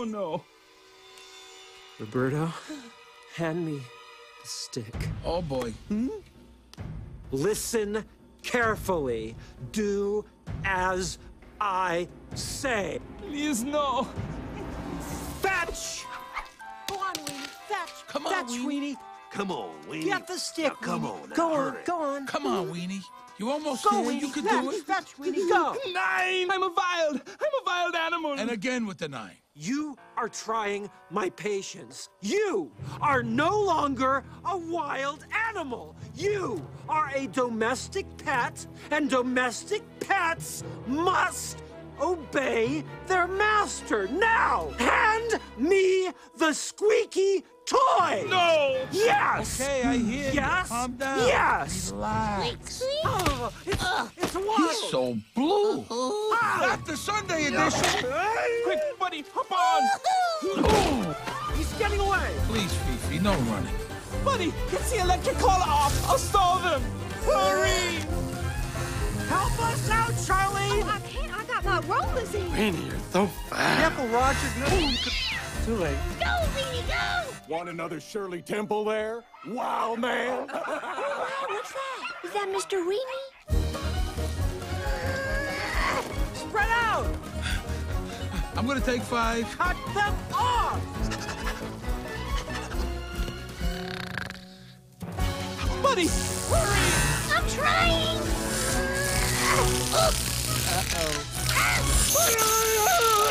Oh no. Roberto, hand me the stick. Oh boy. Hmm? Listen carefully. Do as I say. Please, no. Fetch! Go on, Weenie. Fetch. Come on, Fetch, Weenie. Come on, Weenie. Get the stick, now, come on. Go on, go on. Come on, Weenie. You almost go, Weenie. You can do it. Fetch, Weenie, go. 9! I'm a wild animal. And again with the 9. You are trying my patience. You are no longer a wild animal. You are a domestic pet, and domestic pets must obey their master. Now, hand me the squeaky toy! No! Yes! Okay, I hear you. Calm down. Yes! Relax. Oh, it's water. He's so blue. Not the Sunday edition. Quick, buddy, hop on. Oh. He's getting away. Please, Fifi, no running. Buddy, get the electric collar off. I'll solve him. Hurry! Help us out, Charlie! Oh, I can't. I got my rollers in. Weenie, you're so fast. Careful, Roger. No. Too late. Go, Weenie, go! Want another Shirley Temple there? Wow, man! Wow, what's that? Is that Mr. Weenie? Spread out! I'm gonna take 5. Cut them off! Buddy, hurry! I'm trying! Uh-oh.